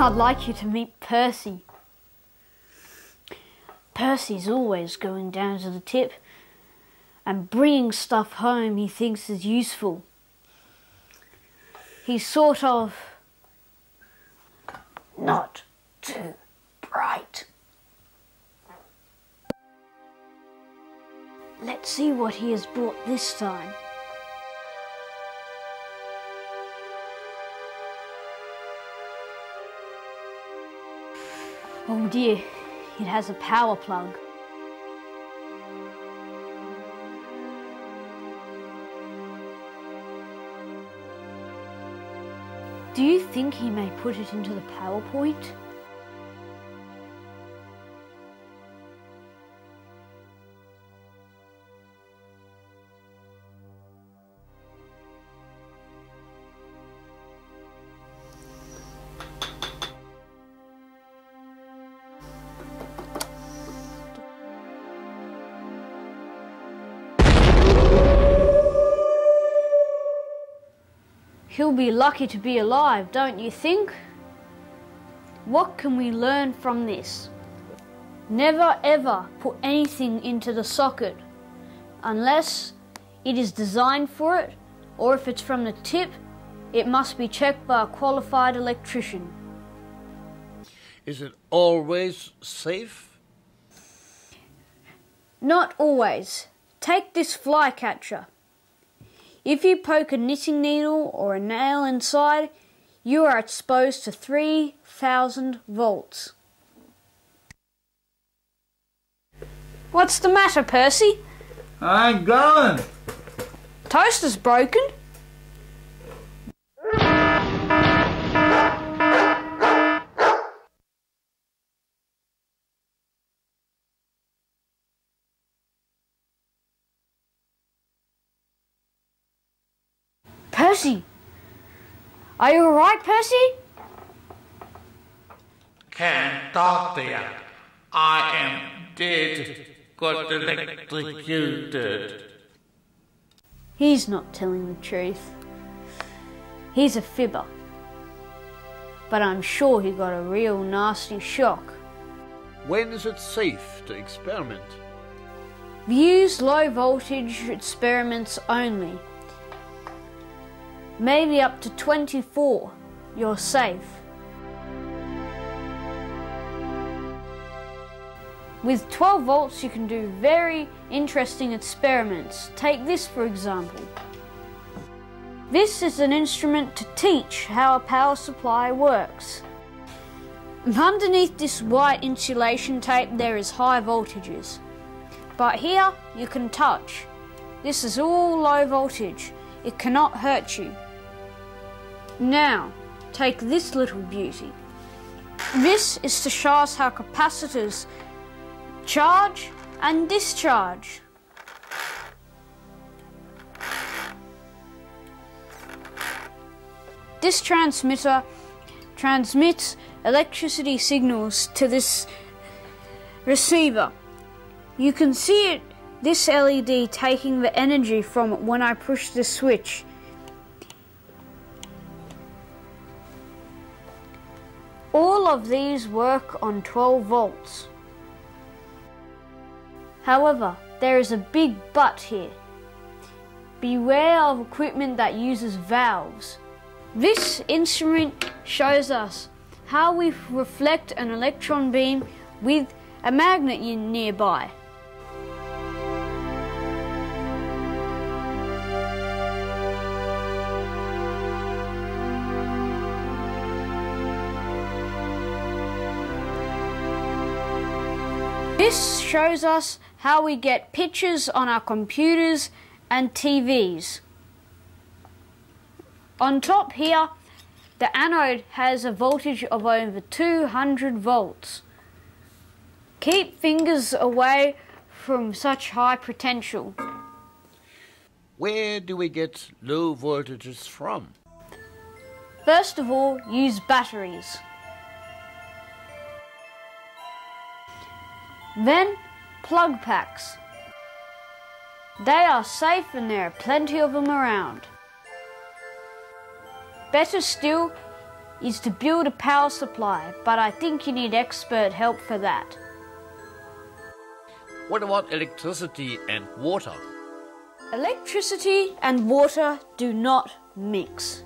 I'd like you to meet Percy. Percy's always going down to the tip and bringing stuff home he thinks is useful. He's sort of not too bright. Let's see what he has brought this time. Oh dear, it has a power plug. Do you think he may put it into the PowerPoint? He'll be lucky to be alive, don't you think? What can we learn from this? Never ever put anything into the socket unless it is designed for it, or if it's from the tip, it must be checked by a qualified electrician. Is it always safe? Not always. Take this flycatcher. If you poke a knitting needle or a nail inside, you are exposed to 3,000 volts. What's the matter, Percy? I ain't going. Toaster's broken. Percy! Are you alright, Percy? Can't talk to you. I am dead. Got electrocuted. He's not telling the truth. He's a fibber. But I'm sure he got a real nasty shock. When is it safe to experiment? Use low voltage experiments only. Maybe up to 24, you're safe. With 12 volts you can do very interesting experiments. Take this for example. This is an instrument to teach how a power supply works. Underneath this white insulation tape there is high voltages. But here you can touch. This is all low voltage. It cannot hurt you. Now, take this little beauty. This is to show us how capacitors charge and discharge. This transmitter transmits electricity signals to this receiver. You can see it, this LED taking the energy from it when I push the switch. All of these work on 12 volts. However, there is a big but here. Beware of equipment that uses valves. This instrument shows us how we reflect an electron beam with a magnet nearby. This shows us how we get pictures on our computers and TVs. On top here, the anode has a voltage of over 200 volts. Keep fingers away from such high potential. Where do we get low voltages from? First of all, use batteries. Then, plug packs. They are safe and there are plenty of them around. Better still, is to build a power supply, but I think you need expert help for that. What about electricity and water? Electricity and water do not mix.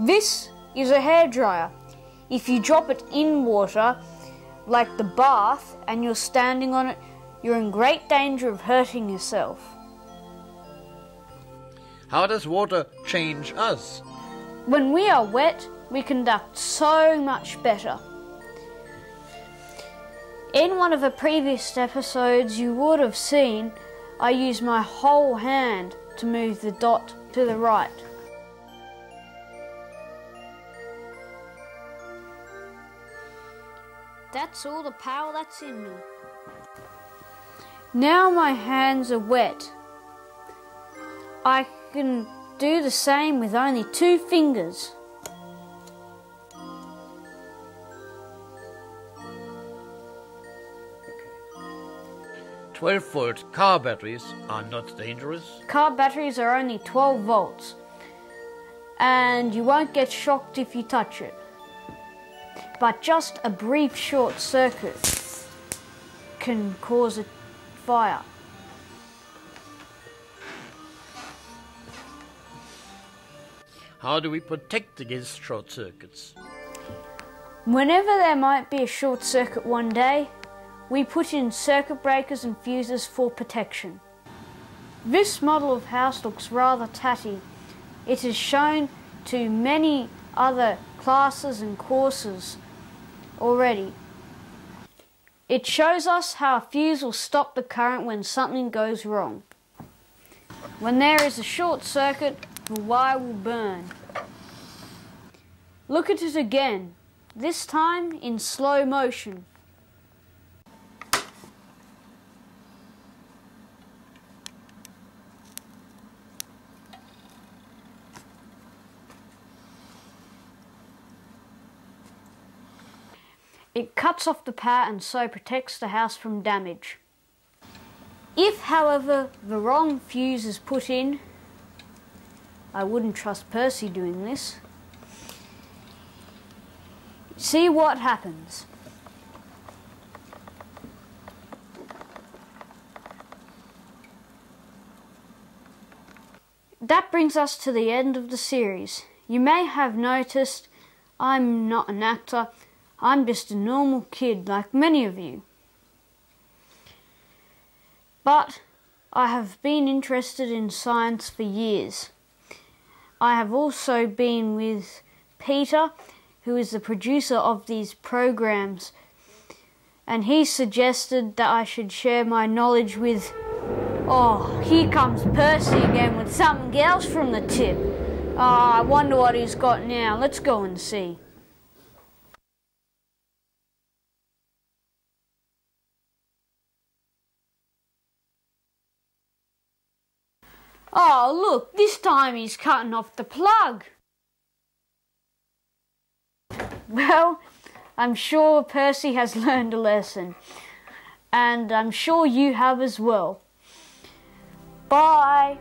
This is a hairdryer. If you drop it in water, like the bath, and you're standing on it, you're in great danger of hurting yourself. How does water change us? When we are wet, we conduct so much better. In one of the previous episodes, you would have seen I use my whole hand to move the dot to the right. That's all the power that's in me. Now my hands are wet. I can do the same with only 2 fingers. Okay. 12-volt car batteries are not dangerous. Car batteries are only 12 volts and you won't get shocked if you touch it. But just a brief short circuit can cause a fire. How do we protect against short circuits? Whenever there might be a short circuit one day, we put in circuit breakers and fuses for protection. This model of house looks rather tatty. It is shown to many other classes and courses already. It shows us how a fuse will stop the current when something goes wrong. When there is a short circuit, the wire will burn. Look at it again, this time in slow motion. It cuts off the power and so protects the house from damage. If, however, the wrong fuse is put in, I wouldn't trust Percy doing this, see what happens. That brings us to the end of the series. You may have noticed I'm not an actor. I'm just a normal kid like many of you. But I have been interested in science for years. I have also been with Peter, who is the producer of these programs, and he suggested that I should share my knowledge with... Oh, here comes Percy again with something else from the tip. Ah, I wonder what he's got now. Let's go and see. Oh, look, this time he's cutting off the plug. Well, I'm sure Percy has learned a lesson. And I'm sure you have as well. Bye.